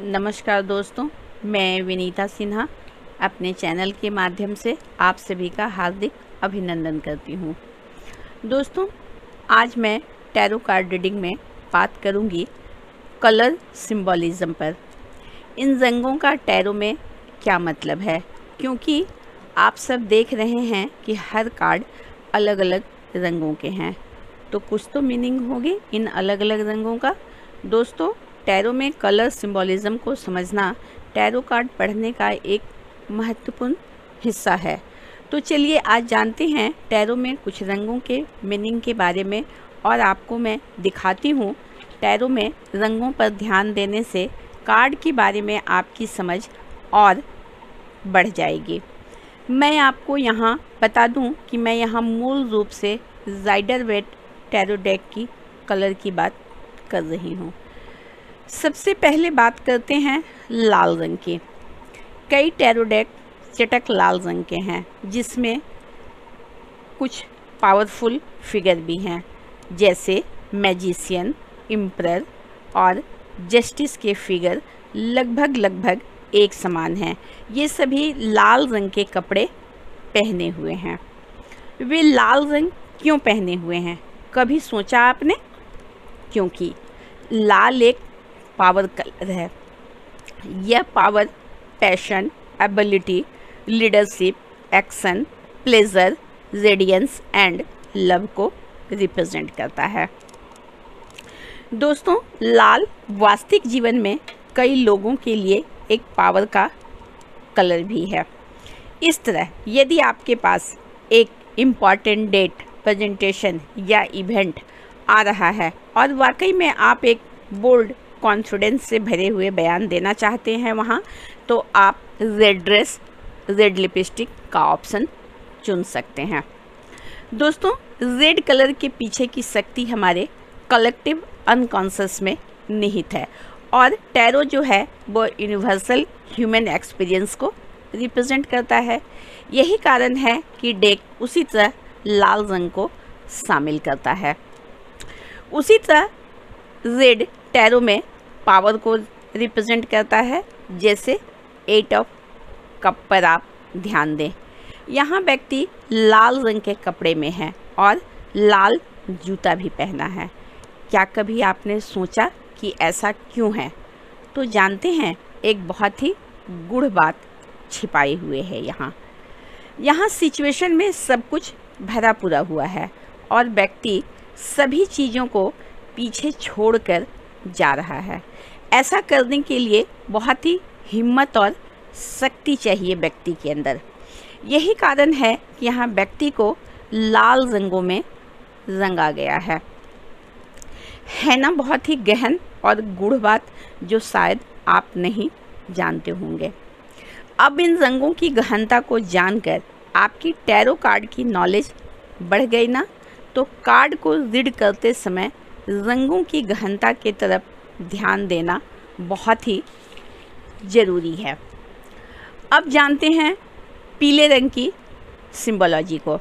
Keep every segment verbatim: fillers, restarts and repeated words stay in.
नमस्कार दोस्तों, मैं विनीता सिन्हा अपने चैनल के माध्यम से आप सभी का हार्दिक अभिनंदन करती हूं। दोस्तों, आज मैं टैरो कार्ड रीडिंग में बात करूंगी कलर सिंबॉलिज्म पर। इन रंगों का टैरो में क्या मतलब है, क्योंकि आप सब देख रहे हैं कि हर कार्ड अलग अलग रंगों के हैं, तो कुछ तो मीनिंग होगी इन अलग अलग रंगों का। दोस्तों, टैरो में कलर सिंबॉलिज्म को समझना टैरो कार्ड पढ़ने का एक महत्वपूर्ण हिस्सा है। तो चलिए आज जानते हैं टैरो में कुछ रंगों के मीनिंग के बारे में, और आपको मैं दिखाती हूँ टैरो में रंगों पर ध्यान देने से कार्ड के बारे में आपकी समझ और बढ़ जाएगी। मैं आपको यहाँ बता दूँ कि मैं यहाँ मूल रूप से राइडर वेट टैरो डेक की कलर की बात कर रही हूँ। सबसे पहले बात करते हैं लाल रंग की। कई टैरो डेक चटक लाल रंग के हैं, जिसमें कुछ पावरफुल फिगर भी हैं, जैसे मैजीसियन, एम्परर और जस्टिस के फिगर लगभग लगभग एक समान हैं। ये सभी लाल रंग के कपड़े पहने हुए हैं। वे लाल रंग क्यों पहने हुए हैं, कभी सोचा आपने? क्योंकि लाल एक पावर कलर है। यह power, passion, ability, leadership, action, pleasure, radiance and love को रिप्रेजेंट करता है। दोस्तों, लाल वास्तविक जीवन में कई लोगों के लिए एक पावर का कलर भी है। इस तरह यदि आपके पास एक इम्पॉर्टेंट डेट, प्रेजेंटेशन या इवेंट आ रहा है और वाकई में आप एक बोल्ड, कॉन्फिडेंस से भरे हुए बयान देना चाहते हैं वहाँ, तो आप रेड ड्रेस, रेड लिपस्टिक का ऑप्शन चुन सकते हैं। दोस्तों, रेड कलर के पीछे की शक्ति हमारे कलेक्टिव अनकॉन्शियस में निहित है, और टैरो जो है वो यूनिवर्सल ह्यूमन एक्सपीरियंस को रिप्रेजेंट करता है। यही कारण है कि डेक उसी तरह लाल रंग को शामिल करता है। उसी तरह रेड टैरो में पावर को रिप्रेजेंट करता है, जैसे एट ऑफ कप पर आप ध्यान दें। यहाँ व्यक्ति लाल रंग के कपड़े में है और लाल जूता भी पहना है। क्या कभी आपने सोचा कि ऐसा क्यों है? तो जानते हैं, एक बहुत ही गूढ़ बात छिपाई हुए है यहाँ। यहाँ सिचुएशन में सब कुछ भरा पूरा हुआ है और व्यक्ति सभी चीज़ों को पीछे छोड़कर जा रहा है। ऐसा करने के लिए बहुत ही हिम्मत और शक्ति चाहिए व्यक्ति के अंदर। यही कारण है कि यहाँ व्यक्ति को लाल रंगों में रंगा गया है। है ना बहुत ही गहन और गूढ़ बात, जो शायद आप नहीं जानते होंगे। अब इन रंगों की गहनता को जानकर आपकी टैरो कार्ड की नॉलेज बढ़ गई ना? तो कार्ड को रीड करते समय रंगों की गहनता के तरफ ध्यान देना बहुत ही ज़रूरी है। अब जानते हैं पीले रंग की सिंबोलॉजी को।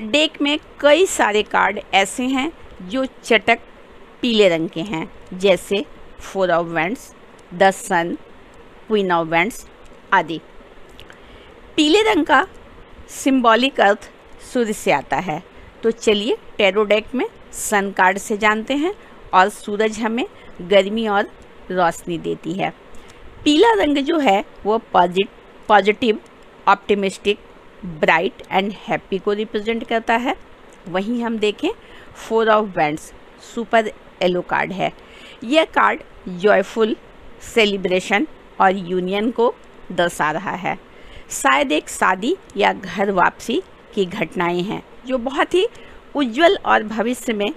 डेक में कई सारे कार्ड ऐसे हैं जो चटक पीले रंग के हैं, जैसे four of wands, the sun, queen of wands आदि। पीले रंग का सिंबॉलिक अर्थ सूर्य से आता है। तो चलिए टैरो डेक में सन कार्ड से जानते हैं। और सूरज हमें गर्मी और रोशनी देती है। पीला रंग जो है वो positive, optimistic, bright and happy को रिप्रेजेंट करता है। वहीं हम देखें four of wands super yellow card है। यह कार्ड जॉयफुल, सेलिब्रेशन और यूनियन को दर्शा रहा है। शायद एक शादी या घर वापसी की घटनाएं हैं जो बहुत ही उज्जवल और भविष्य में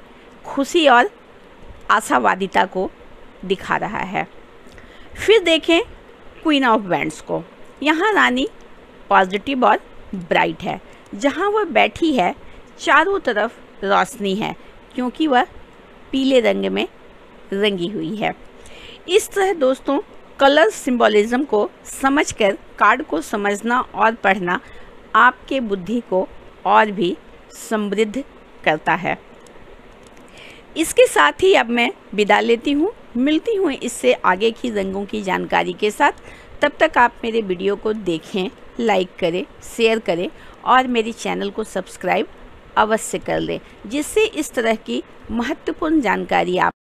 खुशी और आशावादिता को दिखा रहा है। फिर देखें क्वीन ऑफ वंड्स को। यहाँ रानी पॉजिटिव और ब्राइट है। जहाँ वह बैठी है चारों तरफ रोशनी है, क्योंकि वह पीले रंग में रंगी हुई है। इस तरह दोस्तों कलर सिंबॉलिज्म को समझकर कार्ड को समझना और पढ़ना आपके बुद्धि को और भी समृद्ध करता है। इसके साथ ही अब मैं विदा लेती हूँ। मिलती हूँ इससे आगे की जंगों की जानकारी के साथ। तब तक आप मेरे वीडियो को देखें, लाइक करें, शेयर करें और मेरे चैनल को सब्सक्राइब अवश्य कर लें, जिससे इस तरह की महत्वपूर्ण जानकारी आप